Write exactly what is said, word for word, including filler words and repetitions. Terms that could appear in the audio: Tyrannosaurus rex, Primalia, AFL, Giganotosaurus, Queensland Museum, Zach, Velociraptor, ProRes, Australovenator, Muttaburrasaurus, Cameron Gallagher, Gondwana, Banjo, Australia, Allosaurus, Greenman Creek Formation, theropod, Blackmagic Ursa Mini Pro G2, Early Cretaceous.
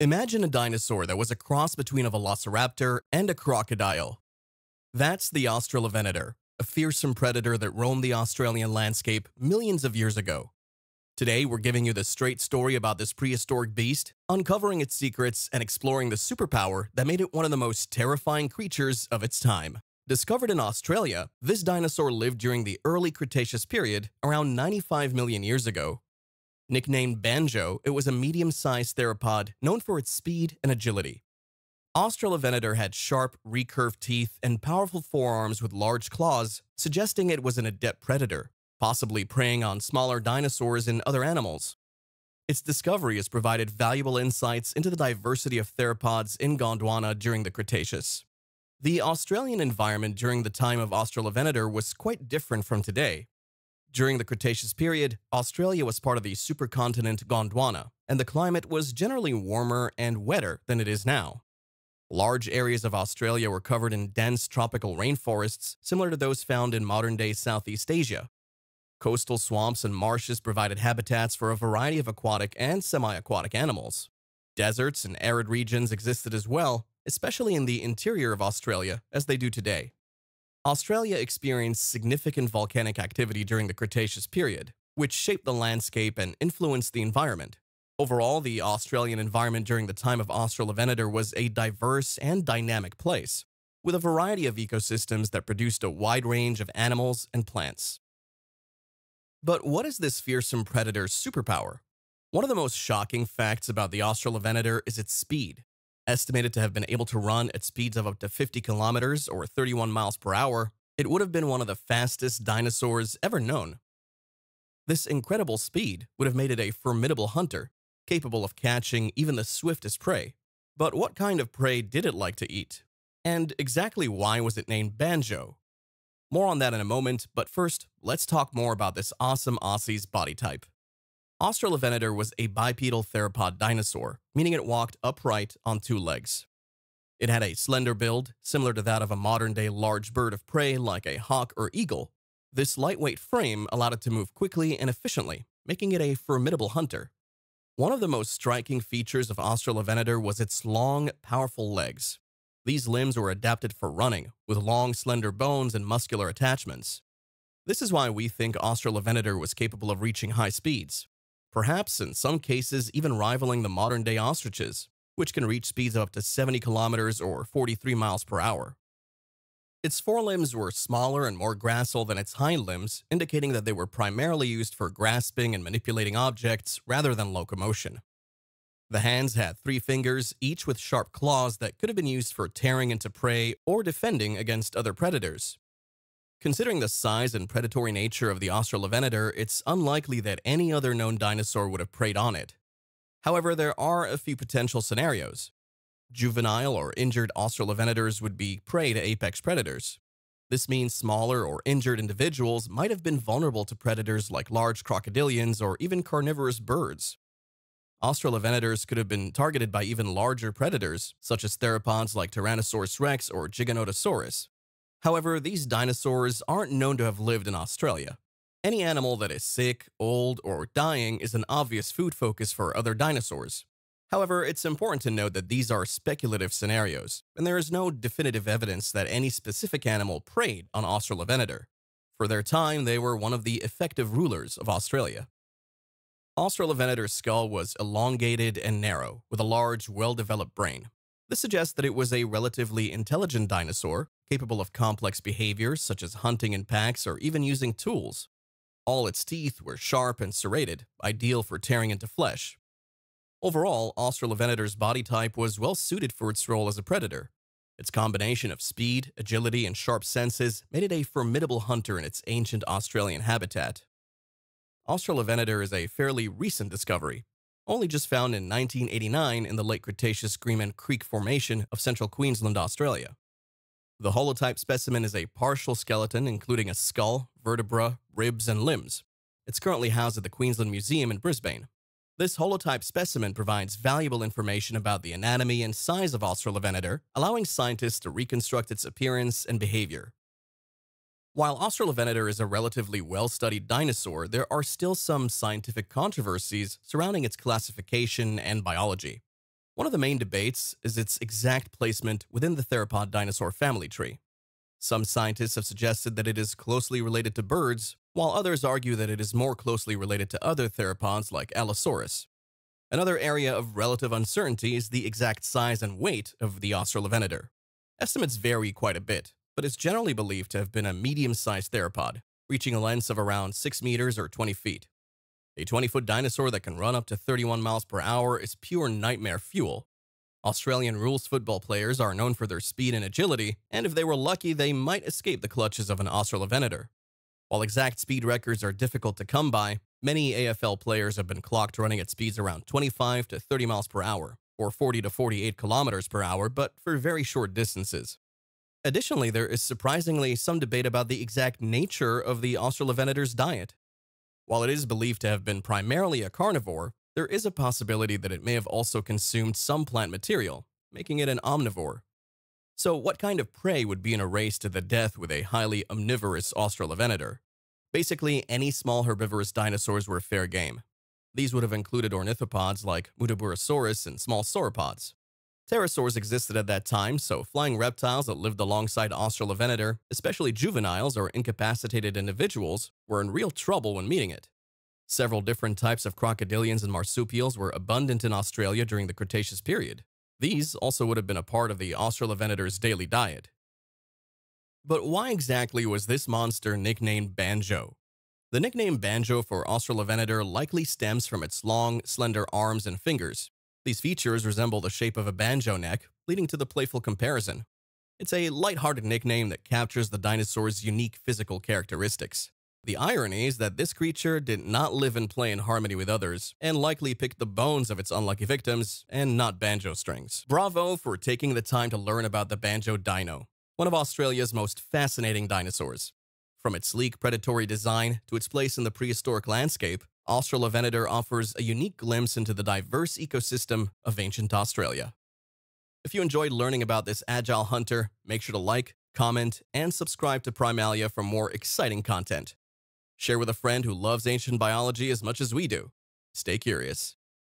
Imagine a dinosaur that was a cross between a velociraptor and a crocodile. That's the australovenator, a fearsome predator that roamed the Australian landscape millions of years ago. Today, we're giving you the straight story about this prehistoric beast, uncovering its secrets and exploring the superpower that made it one of the most terrifying creatures of its time. Discovered in Australia, this dinosaur lived during the early Cretaceous period around ninety-five million years ago. Nicknamed Banjo, it was a medium-sized theropod known for its speed and agility. Australovenator had sharp, recurved teeth and powerful forearms with large claws, suggesting it was an adept predator, possibly preying on smaller dinosaurs and other animals. Its discovery has provided valuable insights into the diversity of theropods in Gondwana during the Cretaceous. The Australian environment during the time of Australovenator was quite different from today. During the Cretaceous period, Australia was part of the supercontinent Gondwana, and the climate was generally warmer and wetter than it is now. Large areas of Australia were covered in dense tropical rainforests similar to those found in modern-day Southeast Asia. Coastal swamps and marshes provided habitats for a variety of aquatic and semi-aquatic animals. Deserts and arid regions existed as well, especially in the interior of Australia, as they do today. Australia experienced significant volcanic activity during the Cretaceous period, which shaped the landscape and influenced the environment. Overall, the Australian environment during the time of Australovenator was a diverse and dynamic place, with a variety of ecosystems that produced a wide range of animals and plants. But what is this fearsome predator's superpower? One of the most shocking facts about the Australovenator is its speed. Estimated to have been able to run at speeds of up to fifty kilometers or thirty-one miles per hour, it would have been one of the fastest dinosaurs ever known. This incredible speed would have made it a formidable hunter, capable of catching even the swiftest prey. But what kind of prey did it like to eat? And exactly why was it named Banjo? More on that in a moment, but first, let's talk more about this awesome Aussie's body type. Australovenator was a bipedal theropod dinosaur, meaning it walked upright on two legs. It had a slender build, similar to that of a modern-day large bird of prey like a hawk or eagle. This lightweight frame allowed it to move quickly and efficiently, making it a formidable hunter. One of the most striking features of Australovenator was its long, powerful legs. These limbs were adapted for running, with long, slender bones and muscular attachments. This is why we think Australovenator was capable of reaching high speeds, perhaps in some cases even rivaling the modern-day ostriches, which can reach speeds of up to seventy kilometers or forty-three miles per hour. Its forelimbs were smaller and more gracile than its hind limbs, indicating that they were primarily used for grasping and manipulating objects rather than locomotion. The hands had three fingers, each with sharp claws that could have been used for tearing into prey or defending against other predators. Considering the size and predatory nature of the Australovenator, it's unlikely that any other known dinosaur would have preyed on it. However, there are a few potential scenarios. Juvenile or injured Australovenators would be prey to apex predators. This means smaller or injured individuals might have been vulnerable to predators like large crocodilians or even carnivorous birds. Australovenators could have been targeted by even larger predators, such as theropods like Tyrannosaurus rex or Giganotosaurus. However, these dinosaurs aren't known to have lived in Australia. Any animal that is sick, old, or dying is an obvious food focus for other dinosaurs. However, it's important to note that these are speculative scenarios, and there is no definitive evidence that any specific animal preyed on Australovenator. For their time, they were one of the effective rulers of Australia. Australovenator's skull was elongated and narrow, with a large, well-developed brain. This suggests that it was a relatively intelligent dinosaur, capable of complex behaviors such as hunting in packs or even using tools. All its teeth were sharp and serrated, ideal for tearing into flesh. Overall, Australovenator's body type was well-suited for its role as a predator. Its combination of speed, agility, and sharp senses made it a formidable hunter in its ancient Australian habitat. Australovenator is a fairly recent discovery, only just found in nineteen eighty-nine in the late Cretaceous Greenman Creek Formation of central Queensland, Australia. The holotype specimen is a partial skeleton including a skull, vertebra, ribs, and limbs. It's currently housed at the Queensland Museum in Brisbane. This holotype specimen provides valuable information about the anatomy and size of Australovenator, allowing scientists to reconstruct its appearance and behavior. While Australovenator is a relatively well-studied dinosaur, there are still some scientific controversies surrounding its classification and biology. One of the main debates is its exact placement within the theropod dinosaur family tree. Some scientists have suggested that it is closely related to birds, while others argue that it is more closely related to other theropods like Allosaurus. Another area of relative uncertainty is the exact size and weight of the australovenator. Estimates vary quite a bit, but it's generally believed to have been a medium-sized theropod, reaching a length of around six meters or twenty feet. A twenty-foot dinosaur that can run up to thirty-one miles per hour is pure nightmare fuel. Australian rules football players are known for their speed and agility, and if they were lucky, they might escape the clutches of an australovenator. While exact speed records are difficult to come by, many A F L players have been clocked running at speeds around twenty-five to thirty miles per hour, or forty to forty-eight kilometers per hour, but for very short distances. Additionally, there is surprisingly some debate about the exact nature of the australovenator's diet. While it is believed to have been primarily a carnivore, there is a possibility that it may have also consumed some plant material, making it an omnivore. So what kind of prey would be in a race to the death with a highly omnivorous australovenator? Basically, any small herbivorous dinosaurs were fair game. These would have included ornithopods like Muttaburrasaurus and small sauropods. Pterosaurs existed at that time, so flying reptiles that lived alongside australovenator, especially juveniles or incapacitated individuals, were in real trouble when meeting it. Several different types of crocodilians and marsupials were abundant in Australia during the Cretaceous period. These also would have been a part of the australovenator's daily diet. But why exactly was this monster nicknamed Banjo? The nickname Banjo for australovenator likely stems from its long, slender arms and fingers. These features resemble the shape of a banjo neck, leading to the playful comparison. It's a lighthearted nickname that captures the dinosaur's unique physical characteristics. The irony is that this creature did not live and play in harmony with others, and likely picked the bones of its unlucky victims, and not banjo strings. Bravo for taking the time to learn about the banjo dino, one of Australia's most fascinating dinosaurs. From its sleek predatory design to its place in the prehistoric landscape, australovenator offers a unique glimpse into the diverse ecosystem of ancient Australia. If you enjoyed learning about this agile hunter, make sure to like, comment, and subscribe to Primalia for more exciting content. Share with a friend who loves ancient biology as much as we do. Stay curious.